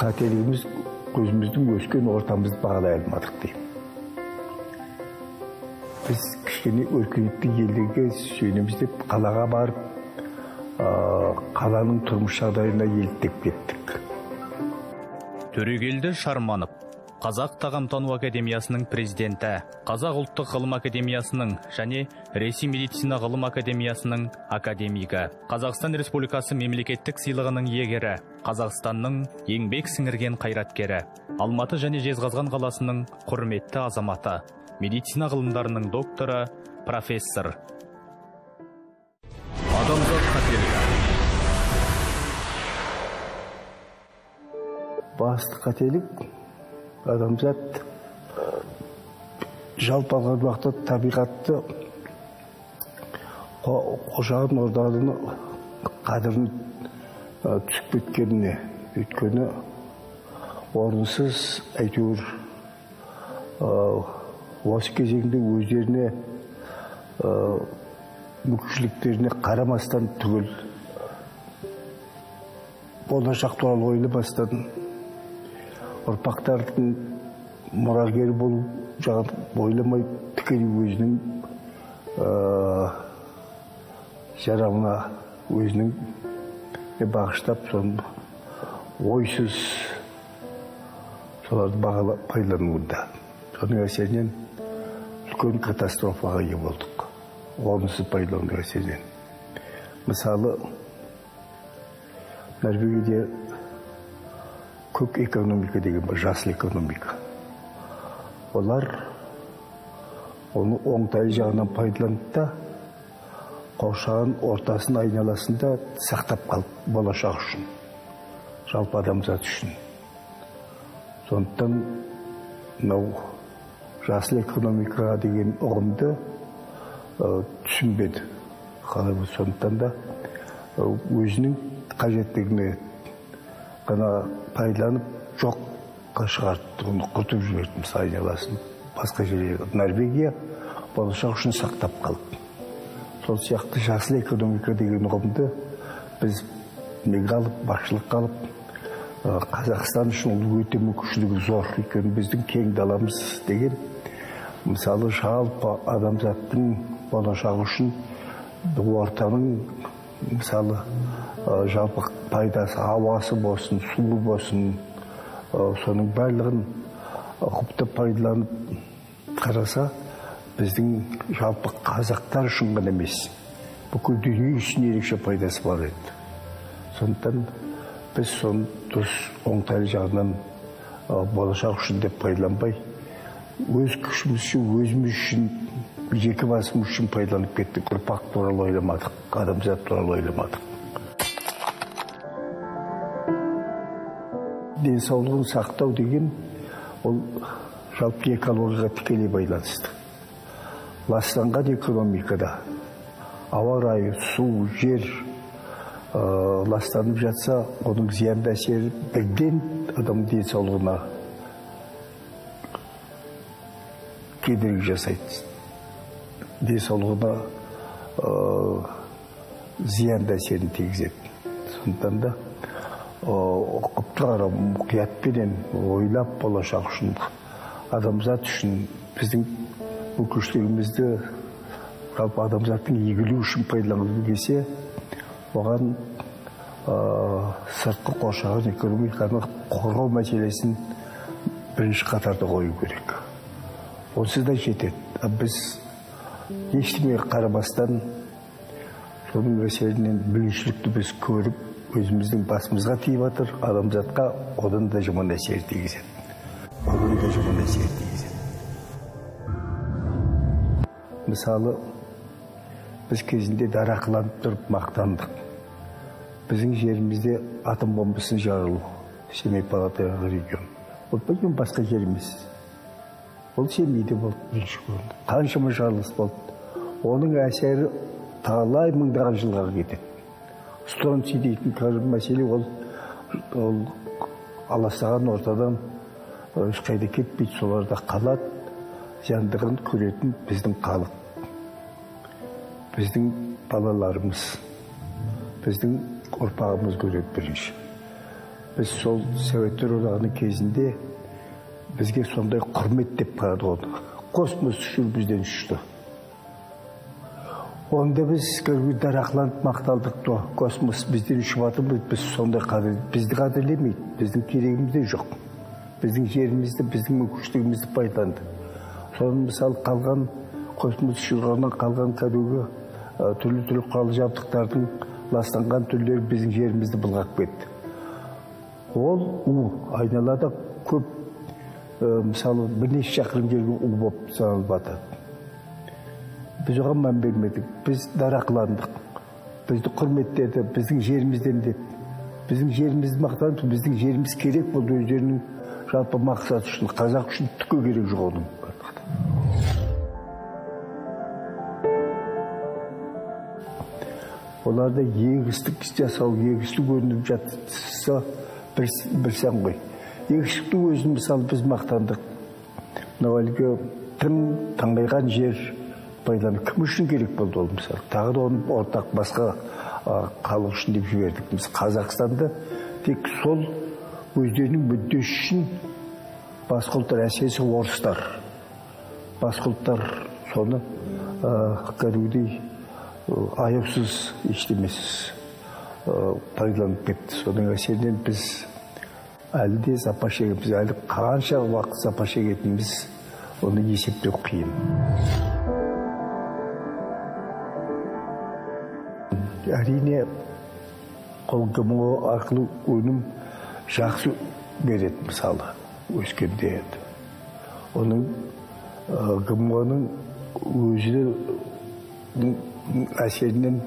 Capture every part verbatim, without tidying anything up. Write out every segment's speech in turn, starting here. Katiliğimiz gözümüzün gözükün ortamımızı bağlayamadık diye. Biz kişinin ürkünüp de geldiğinde söylemizde kalağa varıp kalanın turmuş adayına geldik gittik. Төрегелді Шарманов, Қазақ тағамтану академиясының президенті, Қазақ ұлттық ғылым академиясының және Ресей медицина ғылым академиясының академигі, Қазақстан Республикасы мемлекеттік сыйлығының иегері, Қазақстанның еңбек сіңірген қайраткері, Алматы және Жезқазған қаласының құрметті азаматы, медицина ғылымдарының докторы, профессор. Адамзат қателігі. Bastık katelik, adamzat жалпы алған уақытта табиғатты қоршаған ортаның қадірін түсіп кеткеніне, өйткені орынсыз әйтеуір осы кезеңде өздеріне мүмкіншіліктеріне қарамастан түгіл болашақ туралы ойлай ұрпақтардың мұрагері болу жағын бойламай тікелей өзінің жарамына өзінің бағыштап соны ойсыз соларды пайдалануда. Соның әсерінен үлкен катастрофаға ие болдық. Орынсыз пайдалану әсерінен. Мысалы, Норвегияда Kök ekonomika degen, jasıl ekonomika. Olar onu oğtaylı жағынан пайдаланып та, қоршаған ортасын айналасында сақтап қалып, болашақ үшін, жалпы адамзат үшін. Сондықтан мынау жасыл экономика деген ұғымды түсінбеді. Қалай сондықтан да өзінің қажеттігіне kana paylanıp çok kaşıkarttı, onu kurtup jüverdim sayınalasını. Başka şeyleri yaptı. Norvegiya, balışak üçün saktap kalıp. Son siyahtı jasıl ekonomika degen uğumdu. Biz mega alıp, başlık alıp, Kazakistan üçün onu öte mümkünçülüğü zor. Çünkü bizden keng dalamız degen. Misalı жалпы adamzattın balışak üçün bu ortamın misalı жалпы пайдасы, ауасы болсын, суы болсын, соның барлығын ұқыпты пайдаланып қараса, біздің жалпы қазақтар үшін ғана емес, бүкіл дүние үшін ерекше пайдасы бар еді. Сондықтан біз соны дұрыс оңтайлы жағынан болашақ үшін деп пайдаланбай, өз күшіміз үшін, өзіміз үшін, жеке басымыз үшін пайдаланып кеттік. Ұрпақ туралы ойламадық, адамзат туралы ойламадық. Денсаулығын сақтау деген ол жалпы экологияға тікелей байланысты. Ластанған экономикада ауа райы, су, жер ластанып жатса, оның зиянды әсері бірден адамның денсаулығына кедергі жасайды. Денсаулығына зиянды әсерін тигізеді. Сондықтан да құптығара мұқиятпенен ойлап болашақ үшін, адамзат үшін, біздің мүмкіншілігімізді жалпы адамзаттың игілігі үшін пайдаланып келсе, оған сыртқы қоршаған экономиканы қорғау мәселесін бірінші қатарда қою керек. Онсыз да жетеді. Біз ештеңеге қарамастан соның әсерінен бүліншілікті біз көріп, өзіміздің басымызға тиіп атыр, адамзатқа одан да жаман әсер тигізеді. Одан да жаман әсер тигізеді. Мысалы, біз кезінде дарақыланып тұрып мақтандық. Біздің жерімізде атом бомбасын жарылу, Семей палаталы регион. Ол бүгін басқа жеріміз. Ол Семейде болды, бірінші көрінді. Қаншама жарылыс болды. Оның әсері талай мыңдаған жылға кетеді. Стронци дейтін қарым мәселе ол аластаған ортадан ешқайда кетпейді, соларда қалады, жандығын көретін біздің халық, біздің балаларымыз, біздің ұрпағымыз көреді бірінші. biz sol Sovetler Odağı'nın kezinde bizge sonday kürmet dep kaladı oldu. Kosmos düşür bizden düştü. Onda biz daraklanıp maktaldık da, kosmos bizden düşüp atılmaydı, biz sonday kadir, bizde kadirlemeydi, bizim keregimiz de yok. Bizim yerimizde, bizim mümkünçlüğümüzde paylandı. Sonra misal kalgan, kosmos düşürgandan kalgan kadirge, türlü türlü kalı jabdıklardan lastangan türleri bizim yerimizde bulgak betti. Ol u, aynalada köp, e, misalı birneş şakırım gelgen u bop sanılbadı. Biz oğan man vermedik, biz daraklandık. Bizde kürmetlerdi, bizim yerimizden de. Bizim yerimiz maktandı, bizim yerimiz gerek buldu, özlerinin жалпы мақсат үшін, қазақ үшін түкке керек жоқ оның. Оларда егістік жасау, егістік өніп жатса, білсем ғой. Егістікті өзін мысалы біз мақтандық. Навалге тым таңдайған жер пайданы кім үшін керек болды ол мысалы. Тағы да оны ортақ басқа халық үшін деп жібердік. Біз Қазақстанда тек сол өздерінің мүддесі үшін басқұлттар, әсесі орыстар. Басқұлттар соны кәдімгідей аяусыз, ештемесіз пайдаланып кетті. Соның әсерінен біз әлі де запа шегеміз, әлі қанша уақыт запа шегетініміз, оны есептеу қиын. Әрине қол көмегі арқылы өнім жақсы береді мысалы, өскенде еді. Оның гымғаның өзінің әсерінен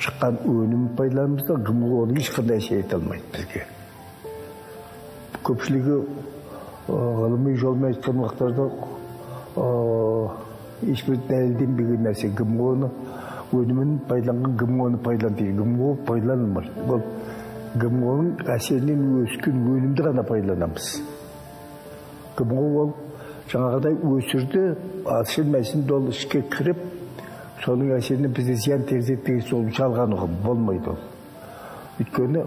шыққан өнім пайдаланымызда гымғы оның ешқандай әсер ете алмайды бізге. Көпшілігі ғылыми жолмен айтқан уақыттарда ешбір дәлелденбеген нәрсе гымғы оны өнімін пайдаланған гымғы оны пайдаланды дейді. Гымғы пайдаланылмайды. Гымғының әсерінен өскен өнімді ғана пайдаланамыз. Гымғы ол жаңағыдай өсірді, асыл мәсінде ол ішке кіріп, соның әсерінен бізде зиян тигізетпегісі ол жалған ұғым болмайды ол. Өйткені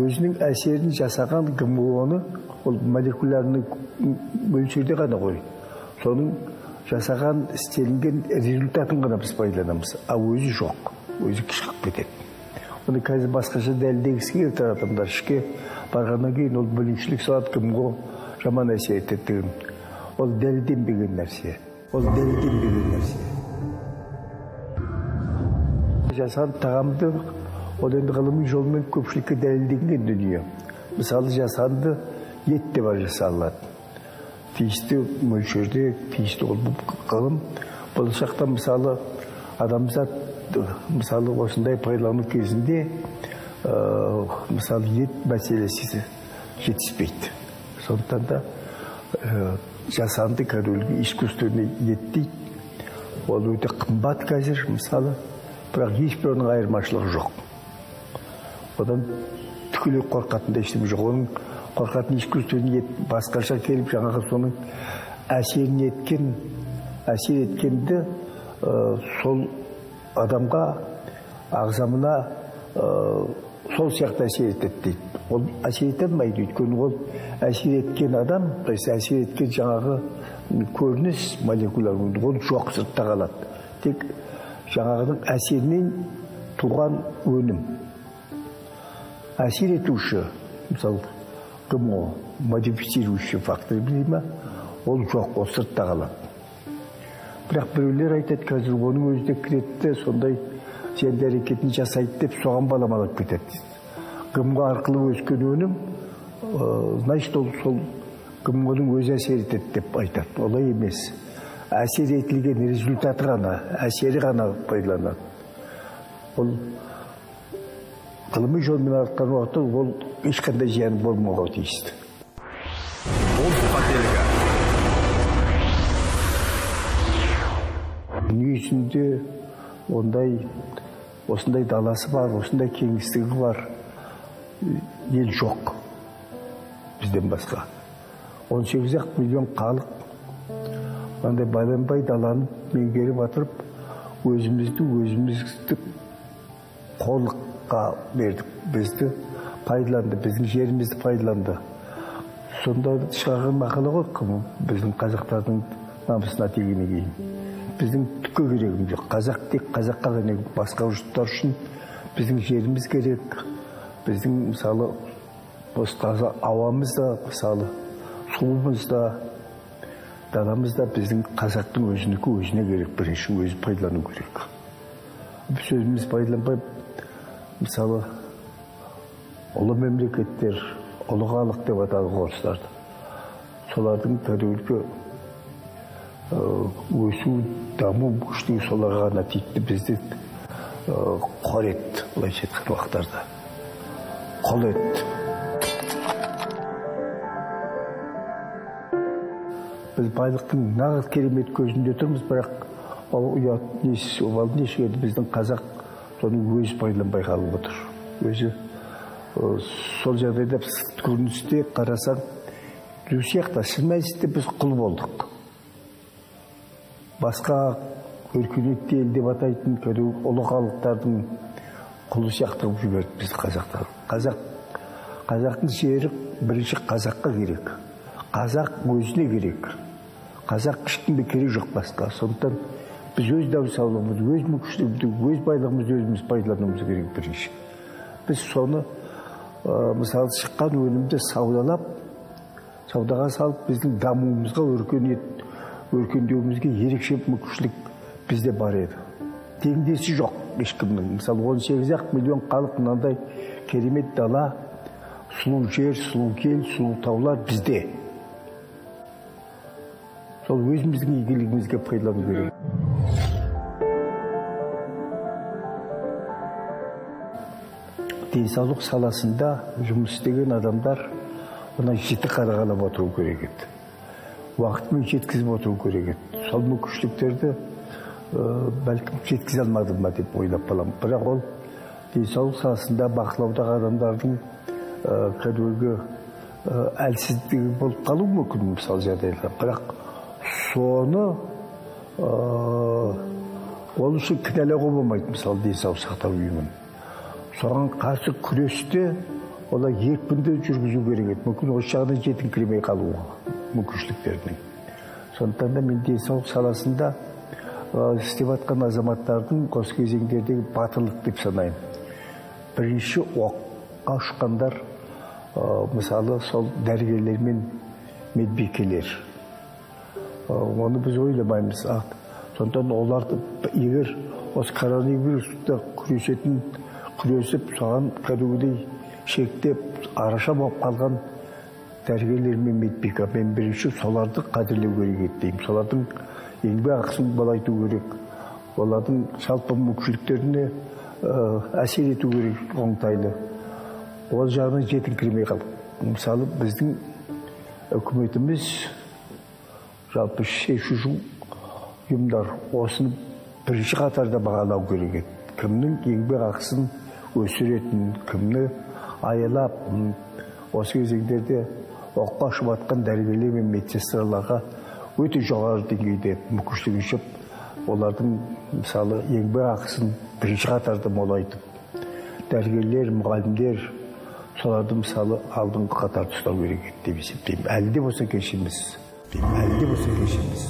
өзінің әсерін жасаған гымғыны ол молекулярының мөлшерде ғана қойды. Соның жасаған істелінген результатын ғана біз пайдаланамыз, а өзі жоқ, өзі кішкіріп кетеді. Оны қазір басқаша дәлдегісі кер таратымдар ішке барғаннан кейін ол бүліншілік салат кімге жаман әсер ететігін. Ол дәлденбеген нәрсе. Ол дәлденбеген нәрсе. Жасаған тағамды, ол енді ғылыми жолмен көпшілікке дәлденген дүние. Мысалы жасанды ет те бар жасалады. Тиісті мөлшерде, тиісті ол ғылым. Болашақта мысалы адамзат мысалы осындай пайдалану кезінде мысалы ет мәселесі жетіспейді. Сондықтан да жасанды кәдімгі искусственный ет дейді. Ол өте қымбат қазір мысалы, бірақ ешбір оның айырмашылығы жоқ. Одан түгелдей қорқатында ештеме жоқ. Оның қорқатын искусственный ет басқаша келіп жаңағы соның әсерін еткен, әсер еткенді сол адамға, ағзамына сол сияқты әсер етеді дейді. Ол әсер етмейді, өйткені ол әсер еткен адам, әсер еткен жаңағы көрініс молекуляр ол жоқ, сыртта қалады. Тек жаңағының әсерінен туған өнім. Әсер етуші, мысалы, кім ол, модифицирующий фактор білейме, ол жоқ, ол сыртта қалады. Бірақ біреулер айтады, қазір оның өзі де кіретті, сондай сенді әрекетін жасайды деп соған баламалап кетеді. Гымға арқылы өскен өнім, значит, ол сол гымғының өзі әсер етеді деп айтады. Олай емес. Әсер етілген результаты ғана, әсері ғана пайдаланады. Ол ғылыми жолмен артқан уақытта ол ешқандай зияны болмауға тиісті. Дүниесінде ондай, осындай даласы бар, осындай кеңістігі бар, ел жоқ бізден басқа. он сегіз миллион халық, ондай байланбай даланы меңгері батырып, өзімізді, өзімізді қорлыққа бердік. Бізді faydalandı, bizim yerimiz faydalandı. Sonunda şahı makalı yok mu? Bizim Kazakların namusuna tegini giyin. Bizim tükü gereğimiz yok. Kazak değil, Kazak kalanı başka uçlar için bizim yerimiz gerek. Bizim misali, bostaza avamız da misali, suğumuz da, dadamız da bizim Kazak'ın özündeki özüne gerek. Bir işin özü faydalanı gerek. Bir sözümüz faydalanmayıp, misali, ulu memleketler, Uluğalık diye vatalı koruslardı. Solardan tabi ülke öğüsü, damı, güçlüğü solarına natiydi. Bizde kor etti, ulaşet kırmaklarda. Kol etti. Biz baylıktın nağız kelimet gözünde oturmuş, bırak o yat neyse, o valı neyse yedi. Bizden Kazak, onun özü bayılan baykalı budur. Özü. Sol жағдайда көріністе қарасаң дүсекта сілмәйсізді біз құл болдық. Басқа өркениетті ел деп атайтын ұлығалықтардың құлы сияқтырып жіберді бізді қазақтар. Қазақ, қазақтың жері бірінші қазаққа керек. Қазақ өзіне керек. Қазақ кішкенде керек жоқ басқа. Сондықтан біз өз дауысалығымыз, өз мүмкіншілігімізді, өз байлығымызды өзіміз пайдалануымыз керек бірінші. Біз соны мысалы шыққан өнімді саудалап, саудаға салып, біздің дамуымызға, өркендеуімізге ерекше мүмкіншілік бізде бар еді. Теңдесі жоқ ешкімнің. Мысалы он сегіз миллион халық мынандай керемет дала, сұлу жер, сұлу көл, сұлу таулар бізде. Сол өзіміздің игілігімізге пайдалану керек. Денсаулық саласында жұмыс істеген адамдар оны жеті қадағалап отыру керек еді. Уақытымен жеткізіп отыру керек еді. Сол мүмкіншіліктерді бәлкім жеткізе алмадым ба деп ойлап қалам. Бірақ ол денсаулық саласында бақылаудағы адамдардың кәдімгі әлсіздігі болып қалуы мүмкін мысалы жағдайда. Бірақ соны ол үшін кінәлауға болмайды мысалы денсаулық сақтау ұйымын. Соған қарсы күресте олар екпінді жүргізу керек еді. Мүмкін осы жағынан жетіңкіремей қалуға мүмкіншіліктердің. Сондықтан да мен денсаулық саласында істеп жатқан азаматтардың осы кезеңдердегі батырлық деп санаймын. Бірінші оққа ұшқандар, мысалы сол дәрігерлер мен медбикелер. Оны біз ойламаймыз. Сондықтан оларды егер осы коронавирусты күресетін күресіп, соған кәдімгідей шектеп, араша болып қалған дәрігерлер мен медбике. Мен бірінші соларды қадірлеу керек еттеймін. Солардың еңбек ақысын балайту керек. Олардың жалпы мүмкіншіліктеріне әсер ету керек оңтайлы. Ол жағынан жетіңкіремей қалып. Мысалы, біздің үкіметіміз жалпы шешуші ұйымдар осыны бірінші қатарда бағалау керек еді. Кімнің еңбек ақысын өсіретін, кімні аялап, осы кезеңдерде оққа ұшып атқан дәрігерлер мен медсестраларға өте жоғары деңгейде мүмкіншілік ашып, олардың мысалы еңбек ақысын бірінші қатарда молайтып, дәрігерлер, мұғалімдер соларды мысалы алдыңғы қатарда ұстау керек деп есептеймін. Әлі де болса кешіміз. Әлі де болса кешіміз.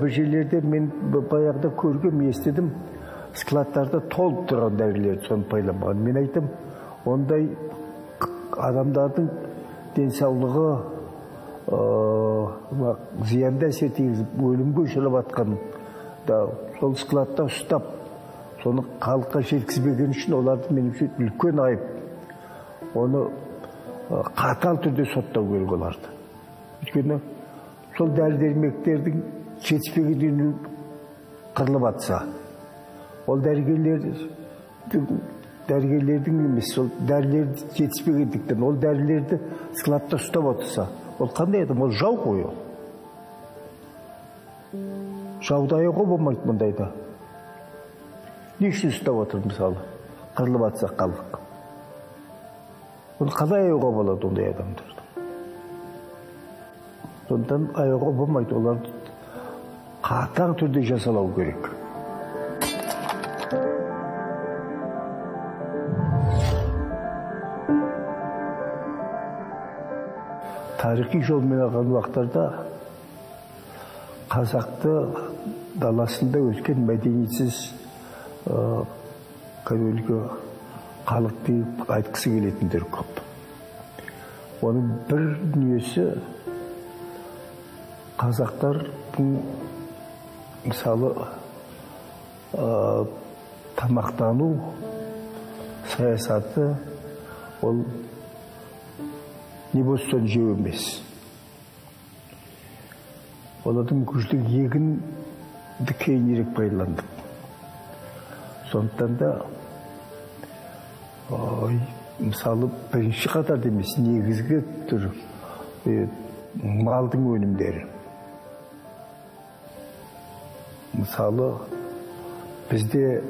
Bu жерлерде мен баяғыда көргім, естедім, складтарда толып тұрған дәрілерді соны пайдаланбаған. Мен айтым, ондай адамдардың денсаулығы зиянда әсер тигізіп, өлімге ұшырап жатқанын да сол складта ұстап, соны халыққа жеткізбеген үшін оларды мен үшін үлкен айып. Оны қатал түрде соттау керек оларды. Өйткені сол дәрі-дәрмектердің жетіспегі дүйінін қырылып атса, ол дәрігерлердің емес, ол дәрілерді жетіспегі діктен, ол дәрілерді складта ұстап отырса, ол қандай адам, ол жау қойы. Жауды аяғы болмайды мұндайда. Не үшін ұстап отыр, мысалы, қырылып атса қалық. Ол қалай аяғы болады ондай адамдарды. Сондан аяғы болмайды, оларды қатаң түрде жасалау керек. tarihi yol bilen vaklarda Kazak'ta dalasında ötken medeniyetsiz kabulge kalıp deyip aytkısı geletindir köp. Onun bir dünyası Kazaklar bu misalı tamaqtanu siyasatı ol ne bolsun jeu emes. Oladın güçlük егін кейінірек пайдаландық. Сондықтан да мысалы бірінші қатарда емес, негізгі түр малдың өнімдері. Мысалы bizde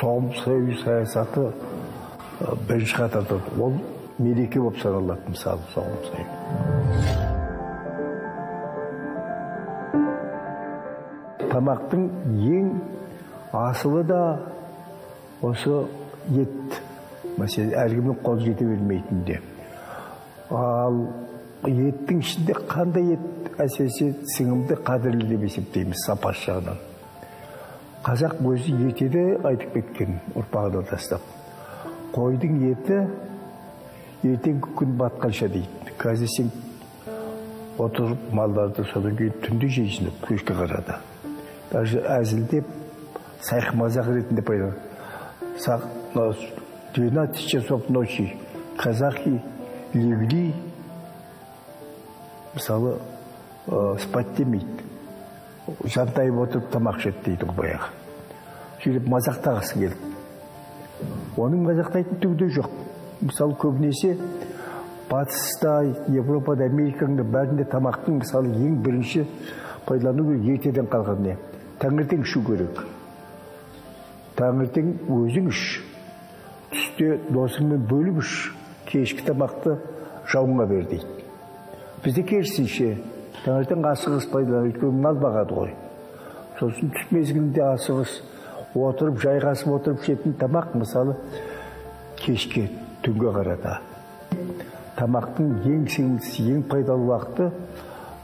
soğum sayı sayısatı birinci қатарда ол мереке болып саналады мысалы soğum sayı. Tamaktın en asılı da osu et. Mesela ergimin koz eti vermeytinde. Al ettin içinde kanday et esesi sınımda kadirli de besipteyimiz sapaş жағынан. Kazak gözü eti de aytıp etken ұрпағына тастап. Koydun eti eten gün batkanşa deydi. Kazısın oturup mallarda sonra gün tündü jeysin köşke karada. Әзілдеп, сайқ мазақ ретінде пайда. Сақ, двенадцать часов ночи, казахи, легли, мысалы, спать демейді. Жантайып отырып тамақ жет дейді баяғы. Сөйлеп мазақтағысы келді. Оның мазақтайтын түгі де жоқ. Мысалы, көбінесе батыста, Европада, Америкада бәрінде тамақтың, мысалы, ең бірінші пайдалану етеден қалған не? Таңертең şu görük. Tağırtın özün iş. Üstü dostunu bölümüş. Keşke tamakta şavunga verdik. Bizde kersin şey. Tağırtın asıqız paydalanır. Ötkün mal bağadı koy. Sosun tüt mezginde asıqız. Oturup, jayğasıp oturup şetin tamak misalı. Keşke tünge karada. Tamaktın en sengisi, en paydalı vaxtı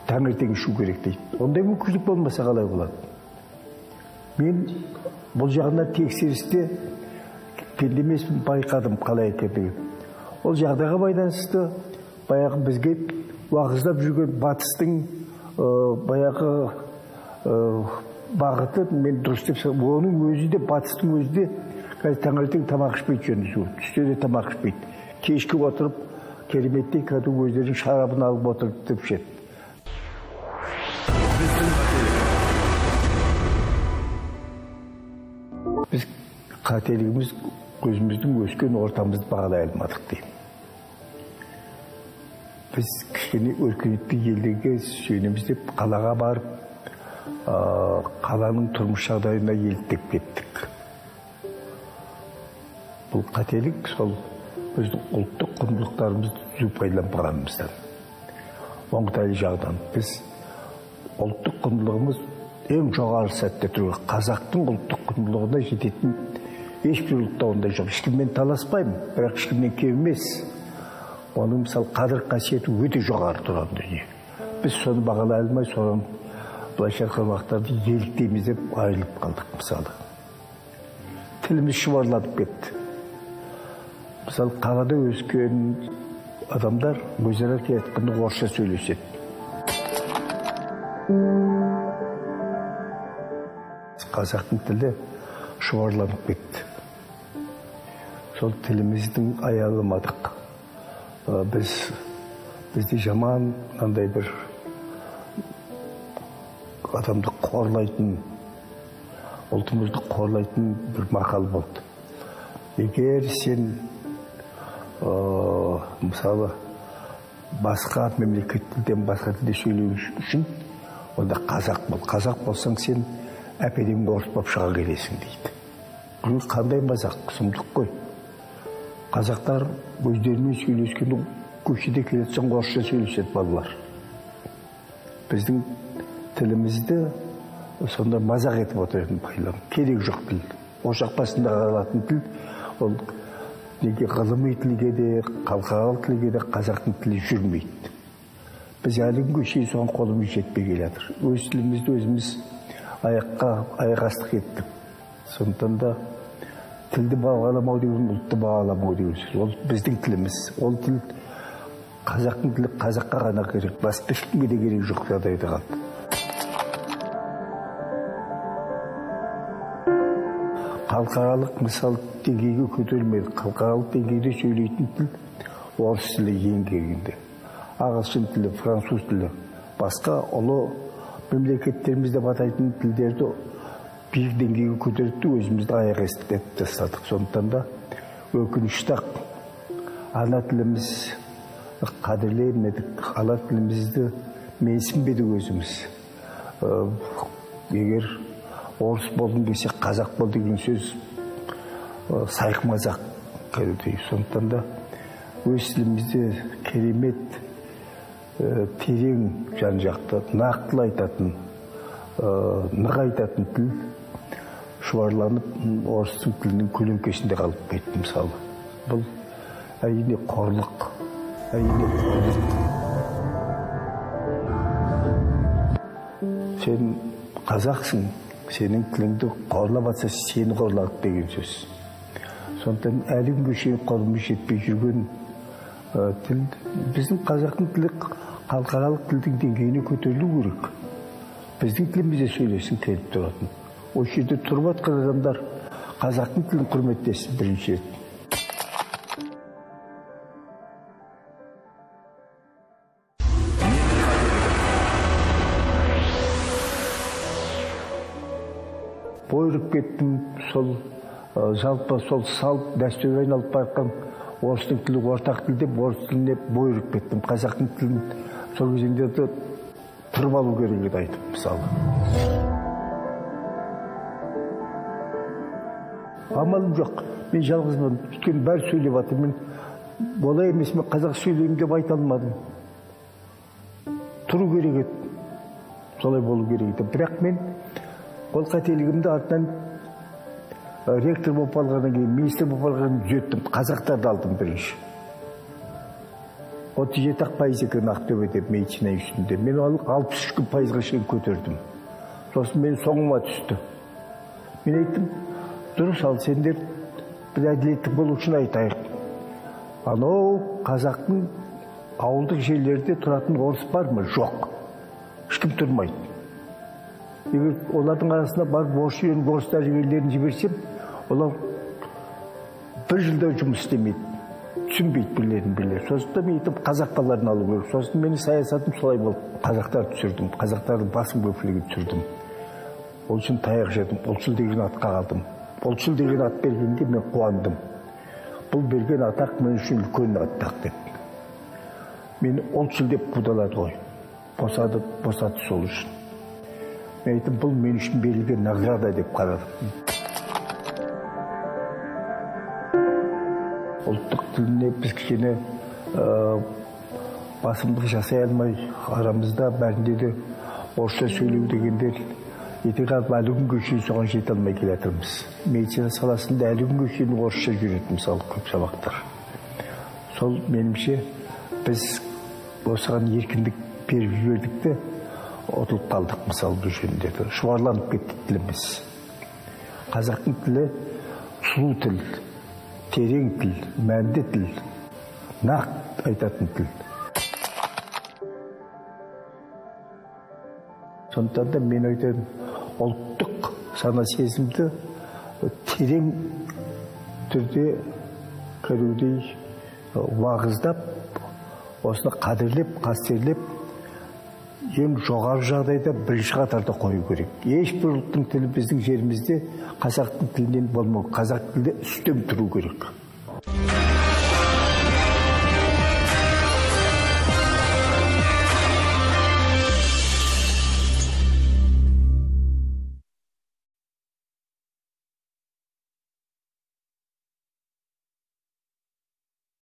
tağırtın şu görük deyip. Onday mümkünlük olmasa kalay oladı. Ben bu жағына тексерісте келдемесін байқадым қалай кетті. Ол жағдайға байланысты баяғы бізге уағыздап жүрген батыстың баяғы бағыты мен дұрыс деп санаймын. Оның өзі де батыстың өзі де қазір таңертең тамақ ішпейді жөнді. Түсте де тамақ ішпейді. Кешке отырып кереметтей кәдім өздерінің шарабын алып отырып деп ішеді. Biz kateligimiz gözümüzden ösken ortamızı bağlayamadık diyeyim. Biz kişinin örkünüklü geldiğinde söylemizde kalağa barıp kalanın turmuş adayına geldik ettik. Bu katelik sol bizim ultluk kumluklarımız züpayla bağlanmışlar. Onkutaylı jağdan biz ultluk kumluğumuz en жоғары сәтте тұрған қазақтың ұлттық құндылығына жететін ешбір ұлтта ондай жоқ. Ешкіммен таласпаймын, бірақ ешкіммен кем емес. Оның мысалы қадір қасиеті өте жоғары тұрған дүние. Біз соны бағалай алмай, соны былайша қылмақтарды еліктейміз деп айырылып қалдық мысалы. Тіліміз шұбарланып кетті. Мысалы қалада өскен адамдар өзара кеткенді орысша сөйлеседі. Қазақтың тілі шұғарланып кетті. Сол тіліміздің аялымадық. Біз, бізде жаман андай бір адамды қорлайтын, ұлтымызды қорлайтын бір мақал болды. Егер сен, мысалы, басқа мемлекеттілден басқа тілде сөйлеу үшін, онда қазақ бол. Қазақ болсаң сен, әпедемді орыспап шыға келесің дейді. Бұл қандай мазақ, сұмдық қой. Қазақтар өздерімен сөйлескенде көшеде келетсең орысша сөйлеседі балалар. Біздің тілімізді сонда мазақ етіп отыратын пайдалану. Керек жоқ тіл. Ошақ басында қалатын тіл. Ол неге ғылыми тілге де, халықаралық тілге де қазақтың тілі жүрмейді. bizlerin güçü son kolumuz yetmeyelidir. Öz dilimizde özümüz ayakka ayakastık ettik. Sonundan da tildi bağlamau diyoruz, ulttu bağlamau diyoruz. O bizim dilimiz. O dil Kazak'ın dili Kazak'a gana gerek. Başka hiçbir de gerek yok da dedi kaldı. Halkaralık misal dengeyi kötülmedi. Halkaralık dengeyde söyleydiğim dil Wals dili yengeyinde. Ağızın dili, Fransız dili. Başka olu memleketlerimizde bataytın dillerde bir dengeyi kötüldü. Özümüzde ayak estetti sadık. Sonundan da ökünüştak. Ana dilimiz kadirleyemmedik. Ana dilimizde mensimbedik özümüz. Ee, eğer Orus boldum dese, Kazak bol degan söz sayıkmazak dedi. Sonundan da öz dilimizde kelimet tereң жан жақты, нақтылы айтатын, нық айтатын тіл шұбарланып, орыстың тілінің көлемкесінде қалып кетті мысалы. Бұл әрине қорлық, әрине қорлық. Сен қазақсың, сенің тіліңді қорлап атса, сені қорлады деген сөз. Сондықтан әлің көшең қолымыз жетпей жүрген тіл, біздің қазақтың тілі халықаралық тілдің деңгейіне көтерілу керек. Біздің тілімізде сөйлесін, келіп тұратын. О жерде тұрып атқан адамдар қазақтың тілін құрметтесін бірінші рет. Бой ұрып кеттім, сол жалпы, сол салт дәстүрге айналып барған Орыстың тілі ортақ тілде, орыс тіліне бой ұрып кеттім. Қазақтың тілін сол кезеңдерді тұрып алу керек еді айтып, мысалы. Амалым жоқ, мен жалғызмын, өйткені бәрі сөйлеп жатыр. Мен олай емес, мен қазақ сөйлеймін деп айта алмадым. Тұру керек еді, солай болу керек еді. Бірақ мен ол қателігімді артынан ректор болып алғаннан кейін, министр болып алғанын түзеттім. Қазақтарды алдым бірінші. отыз жеті пайыз екен Ақтөбеде медицина үстінде. Мен оны алпыс үш пайызға шейін көтердім. Сосын мен соңыма түсті. Мен айттым, дұрыс ал, сендер бір әділеттік болу үшін айтайық. Анау қазақтың ауылдық жерлерде тұратын орыс бар ма? Жоқ. Ешкім тұрмайды. Егер олардың арасында барып орысша үйреніп, орыс тәжірибелерін жіберсем, олар бір жылда жұмыс істемейді, түсінбейді бірлерін білер. Сосын да мен айтып қазақ балаларын алу керек. Сосын менің саясатым солай болды. Қазақтарды түсірдім, қазақтардың басым көпшілігін түсірдім. Ол үшін таяқ жедім, ұлтшыл деген атқа алдым. Ұлтшыл деген ат бергенде мен қуандым. Бұл берген атақ мен үшін үлкен атақ деп. Мені ұлтшыл деп қудалады ғой. Босады, босады сол үшін. Мен айтым, бұл мен үшін берілген награда деп қарадым. Ұлттық тіліне біз кішкене басымдық жасай алмай, арамызда бәрінде де орысша сөйлеу дегендер етек алып әлі күнге шейін соған жете алмай келатырмыз. Медицина саласында әлі күнге шейін орысша жүреді мысалы көп сабақтар. Сол меніңше біз осыған еркіндік беріп жібердік те отылып қалдық, мысалы, бұл жөніндегі. Шұбарланып кетті тіліміз. Қазақтың тілі сұлу тіл, терең тіл, мәнді тіл, нақ айтатын тіл. Сондықтан да мен айтайын, ұлттық сана сезімді терең түрде кәдімгідей уағыздап, осыны қадірлеп, қастерлеп, ең жоғары жағдайда бірінші қатарда қою керек. Ешбір ұлттың тілі біздің жерімізде қазақтың тілінен болмау, қазақ тілі үстем тұру керек.